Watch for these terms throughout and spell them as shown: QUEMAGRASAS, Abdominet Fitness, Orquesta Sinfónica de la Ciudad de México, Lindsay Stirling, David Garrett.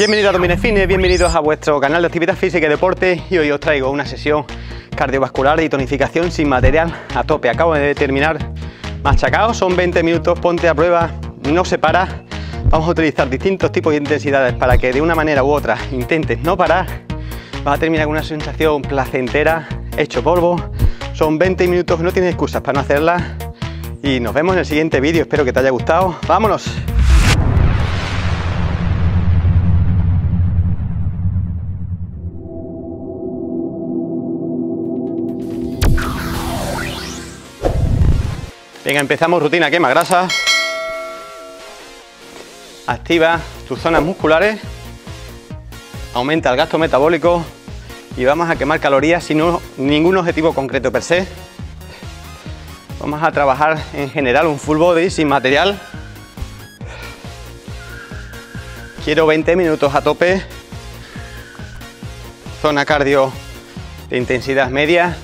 Bienvenidos a Abdominet Fitness, bienvenidos a vuestro canal de actividad física y deporte, y hoy os traigo una sesión cardiovascular y tonificación sin material a tope. Acabo de terminar machacado, son 20 minutos, ponte a prueba, no se para. Vamos a utilizar distintos tipos de intensidades para que de una manera u otra intentes no parar. Vas a terminar con una sensación placentera, hecho polvo. Son 20 minutos, no tienes excusas para no hacerla. Y nos vemos en el siguiente vídeo, espero que te haya gustado. ¡Vámonos! Venga, empezamos rutina quema grasa. Activa tus zonas musculares, aumenta el gasto metabólico y vamos a quemar calorías sin ningún objetivo concreto per se. Vamos a trabajar en general un full body sin material. Quiero 20 minutos a tope. Zona cardio de intensidad media.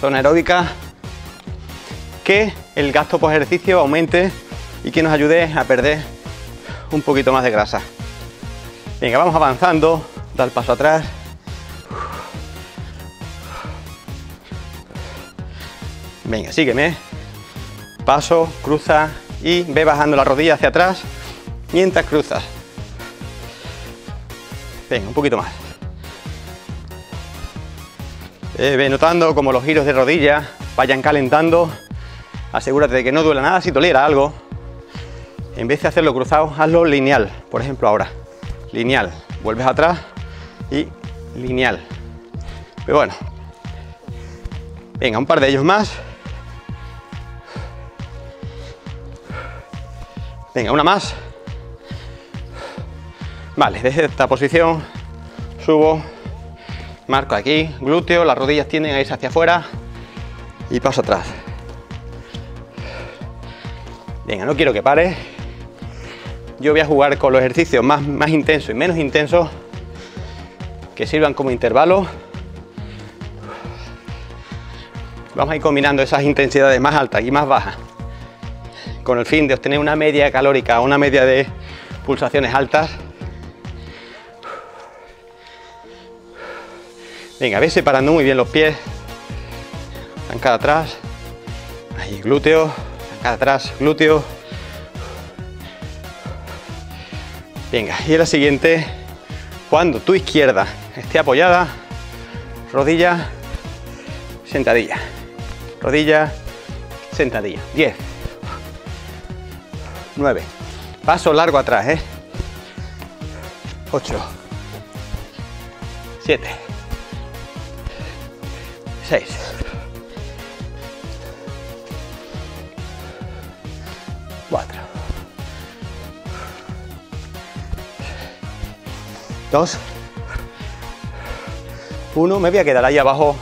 Zona aeróbica. Que el gasto por ejercicio aumente y que nos ayude a perder un poquito más de grasa. Venga, vamos avanzando, da el paso atrás. Venga, sígueme. Paso, cruza y ve bajando la rodilla hacia atrás mientras cruzas. Venga, un poquito más. Ve notando como los giros de rodilla vayan calentando. Asegúrate de que no duela nada. Si doliera algo, en vez de hacerlo cruzado, hazlo lineal. Por ejemplo, ahora, lineal. Vuelves atrás y lineal. Pero bueno, venga, un par de ellos más. Venga, una más. Vale, desde esta posición subo, marco aquí, glúteo, las rodillas tienden a irse hacia afuera y paso atrás. Venga, no quiero que pares. Yo voy a jugar con los ejercicios más intensos y menos intensos que sirvan como intervalos. Vamos a ir combinando esas intensidades más altas y más bajas con el fin de obtener una media calórica, una media de pulsaciones altas. Venga, ve separando muy bien los pies. Zancada atrás. Ahí, glúteo. Atrás, glúteo. Venga, y en la siguiente, cuando tu izquierda esté apoyada, rodilla, sentadilla, rodilla, sentadilla. 10, 9, paso largo atrás, 8, 7, 6, 2, 1, me voy a quedar ahí abajo,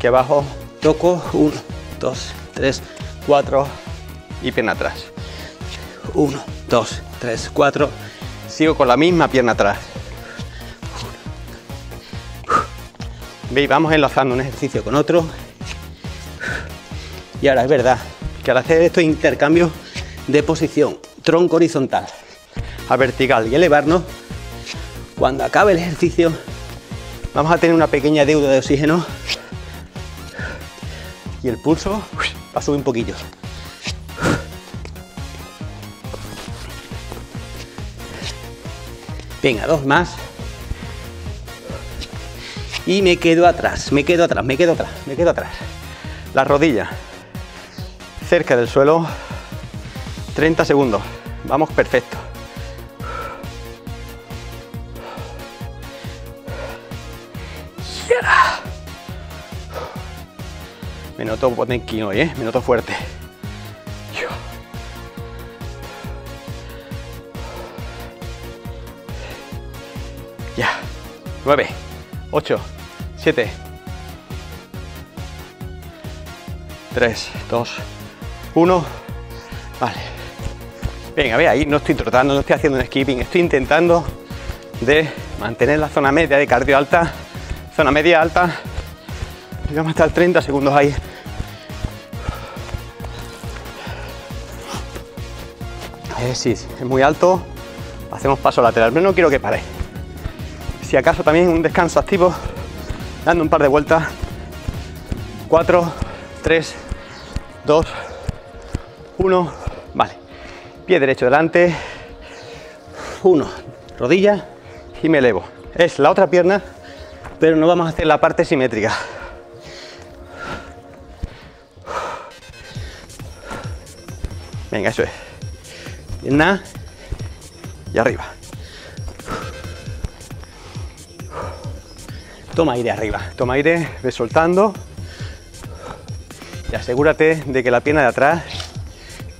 que abajo toco, 1, 2, 3, 4 y pierna atrás, 1, 2, 3, 4, sigo con la misma pierna atrás. Veis, vamos enlazando un ejercicio con otro. Y ahora es verdad que al hacer estos intercambios de posición, tronco horizontal a vertical y elevarnos, cuando acabe el ejercicio vamos a tener una pequeña deuda de oxígeno y el pulso va a subir un poquillo. Venga, dos más. Y me quedo atrás, me quedo atrás, me quedo atrás, me quedo atrás. La rodilla cerca del suelo, 30 segundos. Vamos, perfecto. Me noto potenquín hoy, me noto fuerte. Ya. 9, 8, 7, 3, 2, 1. Vale. Venga, ve ahí, no estoy trotando, no estoy haciendo un skipping, estoy intentando de mantener la zona media de cardio alta, zona media alta. Y vamos a estar 30 segundos ahí. Sí, es muy alto, hacemos paso lateral, pero no quiero que paréis. Si acaso también un descanso activo, dando un par de vueltas, 4, 3, 2, 1, vale, pie derecho delante, 1, rodilla y me elevo. Es la otra pierna, pero no vamos a hacer la parte simétrica. Venga, eso es. Pierna y arriba. Toma aire arriba, toma aire, ve soltando. Y asegúrate de que la pierna de atrás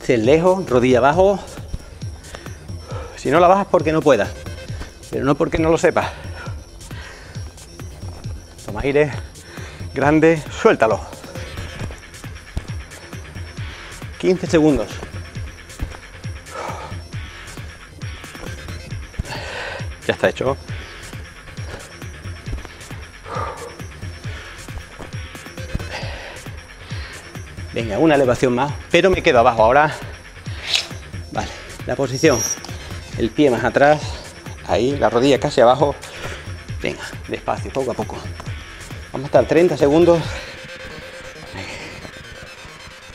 esté lejos, rodilla abajo. Si no la bajas porque no puedas, pero no porque no lo sepas. Toma aire, grande, suéltalo. 15 segundos. Ya está hecho. Venga, una elevación más, pero me quedo abajo ahora. Vale, la posición, el pie más atrás, ahí, la rodilla casi abajo. Venga, despacio, poco a poco. Vamos a estar 30 segundos.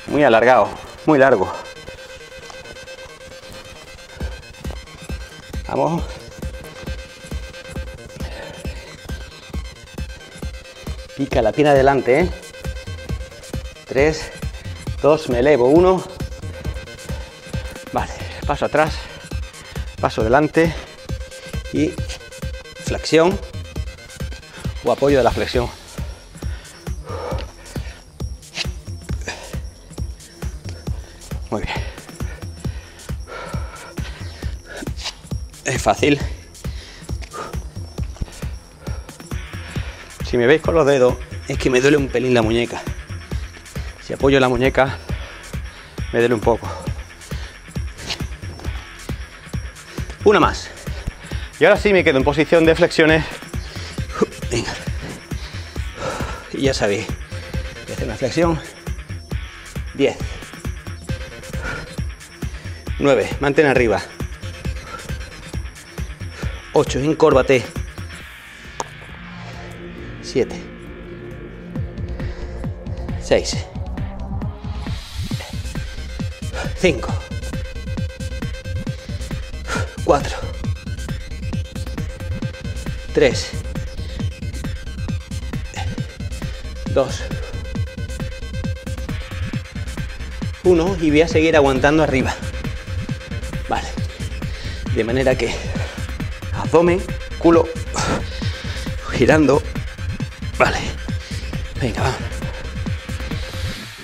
Muy alargado, muy largo. Vamos. Pica la pierna adelante, ¿eh? 3, 2, me elevo, 1. Vale, paso atrás, paso delante y flexión o apoyo de la flexión. Muy bien. Es fácil. Si me veis con los dedos, es que me duele un pelín la muñeca. Si apoyo la muñeca, me duele un poco. Una más. Y ahora sí me quedo en posición de flexiones. Venga. Y ya sabéis. Voy a hacer una flexión. 10. 9. Mantén arriba. 8. Encórvate. 7. 6. 5, 4, 3, 2, 1 y voy a seguir aguantando arriba. Vale, de manera que abdomen, culo, girando. Vale, venga, vamos.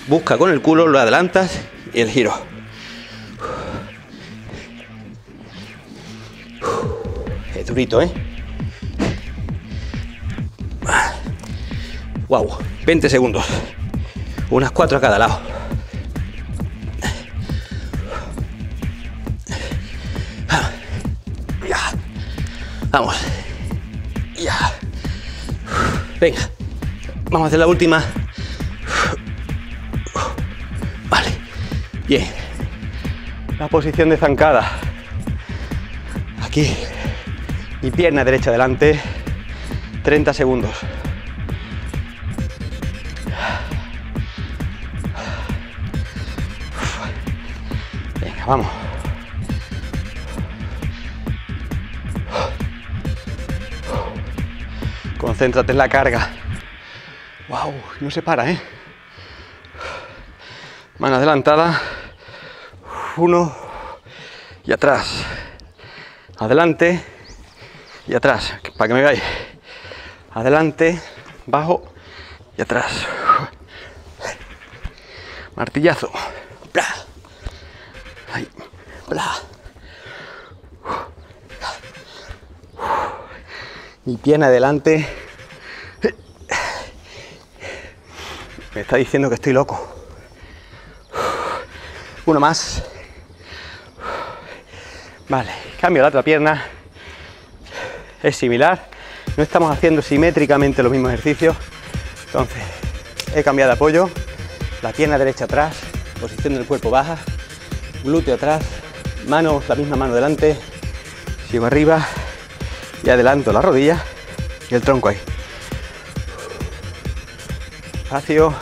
Busca con el culo, lo adelantas y el giro. Durito, ¿eh? Wow, 20 segundos. Unas 4 a cada lado. Vamos. Ya. Venga. Vamos a hacer la última. Vale. Bien. La posición de zancada. Aquí. Y pierna derecha adelante, 30 segundos. Venga, vamos. Concéntrate en la carga. Wow, no se para, ¿eh? Mano adelantada. Uno. Y atrás. Adelante. Y atrás, para que me veáis. Adelante, bajo y atrás. Martillazo. Bla. Ahí. Bla. Mi pierna adelante. Me está diciendo que estoy loco. Uno más. Vale, cambio la otra pierna. Es similar, no estamos haciendo simétricamente los mismos ejercicios, entonces he cambiado de apoyo, la pierna derecha atrás, posición del cuerpo baja, glúteo atrás, manos, la misma mano delante, llevo arriba y adelanto la rodilla y el tronco ahí. Espacio.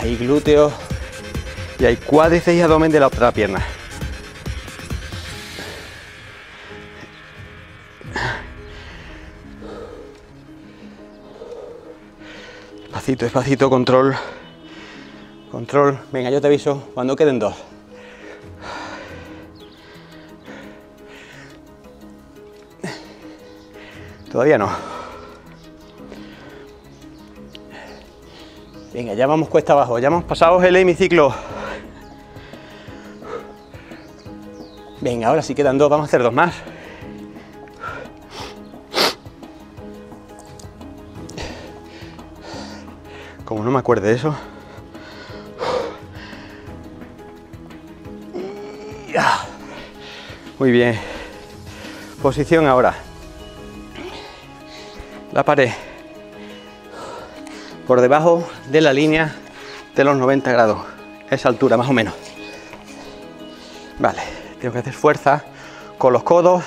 Hay glúteos y hay cuádriceps y abdomen de la otra pierna. Despacito, despacito, control. Control. Venga, yo te aviso cuando queden dos. Todavía no. Venga, ya vamos cuesta abajo. Ya hemos pasado el hemiciclo. Venga, ahora sí quedan dos. Vamos a hacer dos más. Como no me acuerde eso. Muy bien. Posición ahora. La pared por debajo de la línea de los 90 grados, esa altura más o menos. Vale, tengo que hacer fuerza con los codos,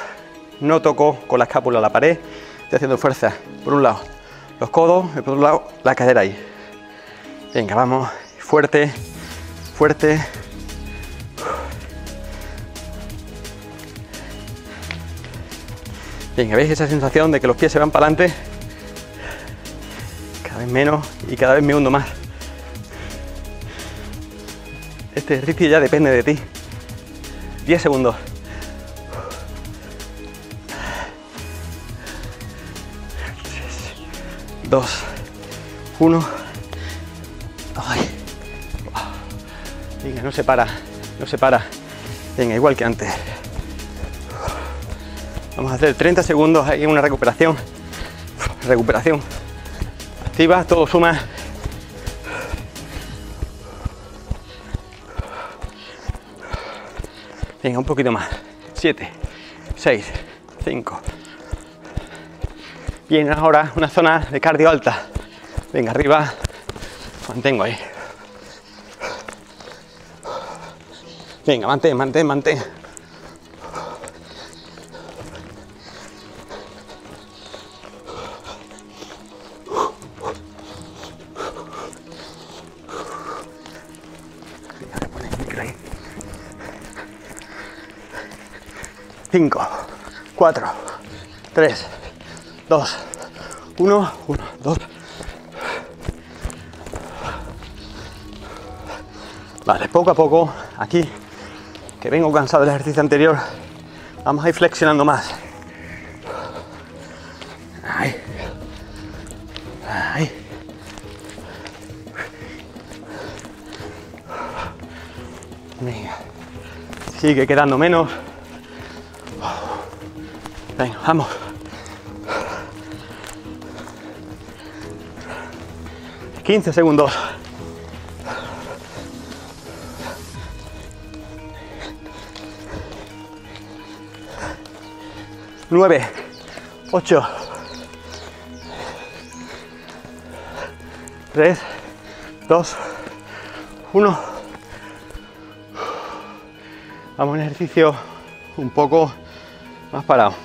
no toco con la escápula la pared, estoy haciendo fuerza por un lado los codos y por otro lado la cadera ahí. Venga, vamos, fuerte, fuerte. Venga, ¿veis esa sensación de que los pies se van para adelante? Cada vez menos y cada vez me hundo más. Este ejercicio ya depende de ti. 10 segundos. Tres, dos, uno. Ay. Venga, no se para, no se para. Venga, igual que antes. Vamos a hacer 30 segundos, hay una recuperación. Recuperación activa, todo suma. Venga, un poquito más. 7, 6, 5. Bien, ahora una zona de cardio alta. Venga, arriba. Mantengo ahí. Venga, mantén, mantén, mantén. Cinco, cuatro, tres, dos, uno, dos. Vale, poco a poco, aquí, que vengo cansado del ejercicio anterior, vamos a ir flexionando más. Ahí. Ahí. Venga. Sigue quedando menos. Venga, vamos. Quince segundos. Nueve, ocho, tres, dos, uno. Vamos a un ejercicio un poco más parado.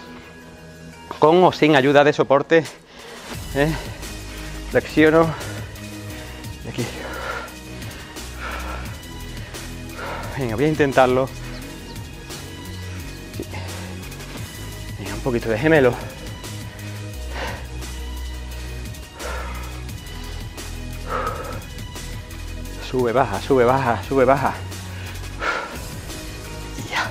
Con o sin ayuda de soporte, flexiono de aquí. Venga, voy a intentarlo. Sí. Venga, un poquito de gemelo. Sube, baja, sube, baja, sube, baja. Ya.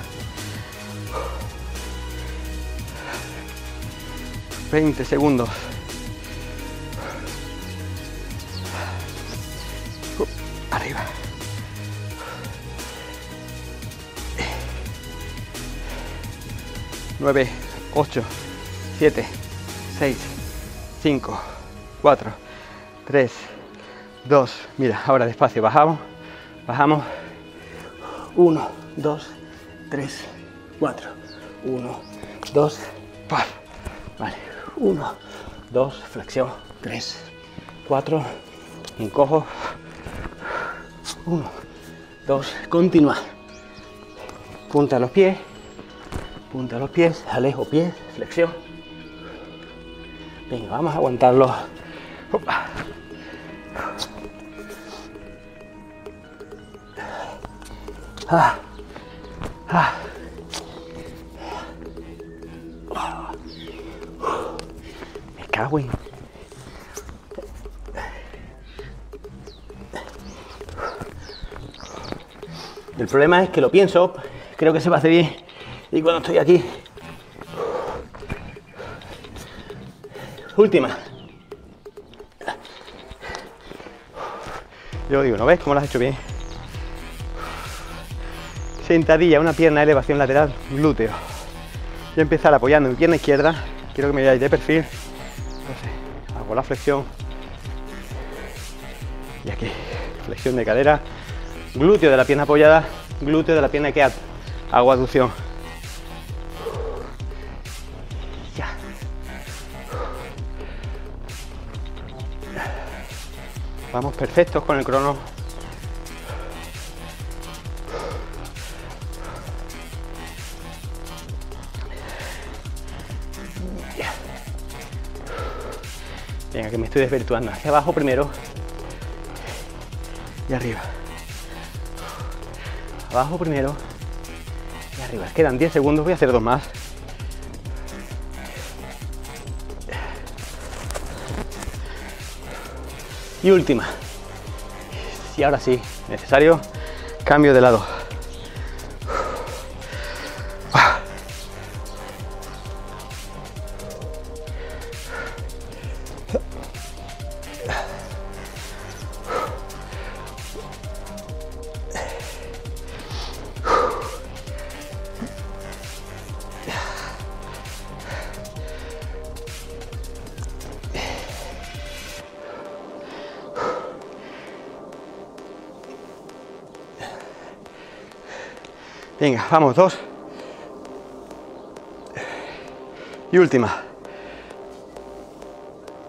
20 segundos. Arriba. Nueve, ocho, siete, seis, cinco, cuatro, tres, dos. Mira, ahora despacio bajamos, bajamos. Uno, dos, tres, cuatro. Uno, dos, par. Vale. 1, 2, flexión, 3, 4, encojo, 1, 2, continúa, punta los pies, alejo pies, flexión. Venga, vamos a aguantarlo. Opa. Ah. Ah. Me cago en... El problema es que lo pienso, creo que se va a hacer bien, y cuando estoy aquí... Última. Yo digo, ¿no ves cómo lo has hecho bien? Sentadilla, una pierna, elevación lateral, glúteo. Voy a empezar apoyando mi pierna izquierda. Quiero que me veáis de perfil. Entonces, hago la flexión. Y aquí, flexión de cadera. Glúteo de la pierna apoyada, glúteo de la pierna que hago aducción. Ya. Vamos perfectos con el crono. Venga, que me estoy desvirtuando. Hacia abajo primero y arriba. Abajo primero y arriba. Quedan 10 segundos, voy a hacer dos más. Y última. Y ahora sí, necesario, cambio de lado. Venga, vamos, dos. Y última.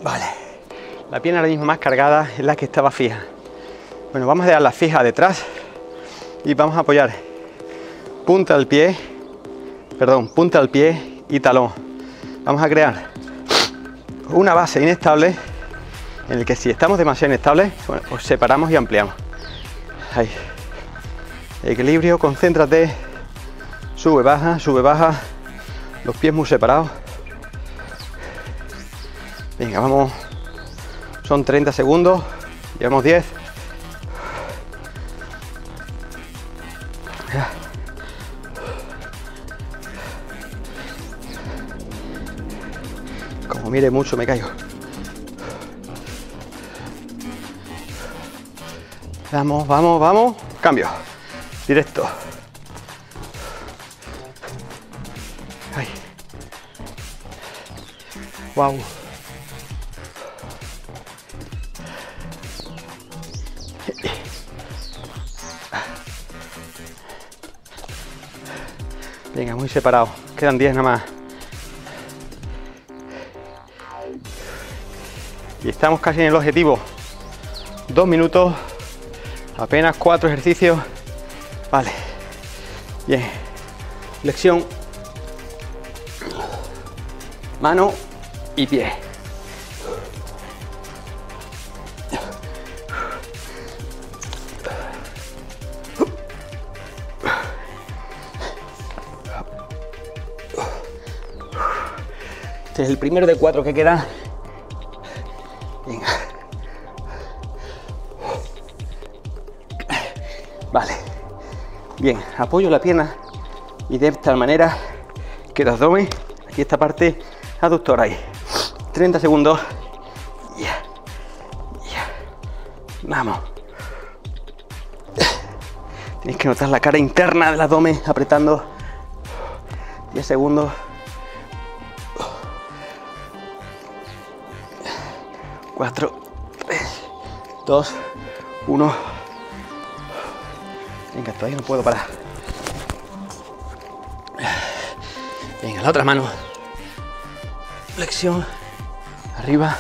Vale. La pierna ahora mismo más cargada es la que estaba fija. Bueno, vamos a dejarla fija detrás y vamos a apoyar punta al pie, perdón, punta al pie y talón. Vamos a crear una base inestable en el que si estamos demasiado inestables, bueno, os separamos y ampliamos. Ahí. Equilibrio, concéntrate, sube, baja, los pies muy separados. Venga, vamos, son 30 segundos, llevamos 10. Como mire mucho me caigo. Vamos, vamos, vamos, cambio. Directo. Ahí. Wow. Venga, muy separado. Quedan 10 nada más. Y estamos casi en el objetivo. 2 minutos. Apenas 4 ejercicios. Vale, bien, flexión, mano y pie. Este es el primero de 4 que queda. Venga. Vale. Bien, apoyo la pierna y de tal manera que el abdomen, aquí esta parte aductor ahí. 30 segundos. Yeah. Yeah. Vamos. Tenéis que notar la cara interna del abdomen apretando. 10 segundos. 4, 3, 2, 1. Venga, todavía no puedo parar. Venga, la otra mano. Flexión. Arriba.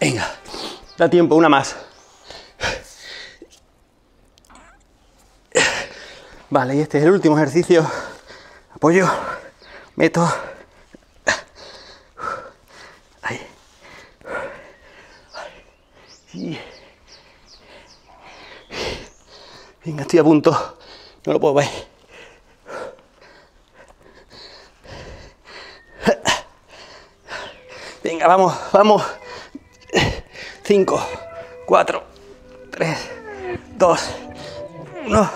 Venga, da tiempo, una más. Vale, y este es el último ejercicio. Apoyo, meto. Ahí. Venga, estoy a punto. No lo puedo ver. Venga, vamos, vamos. 5, 4, 3, 2, 1.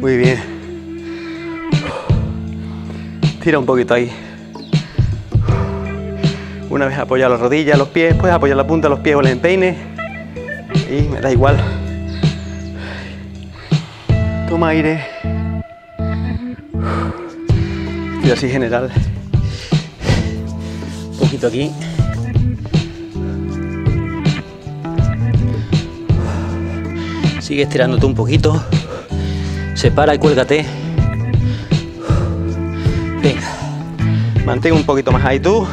Muy bien. Tira un poquito ahí. Una vez apoyar las rodillas, los pies, puedes apoyar la punta de los pies o el empeine. Y me da igual. Toma aire. Y así general. Un poquito aquí. Sigue estirándote un poquito. Separa y cuélgate. Venga. Mantén un poquito más ahí tú.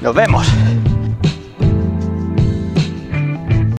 Nos vemos.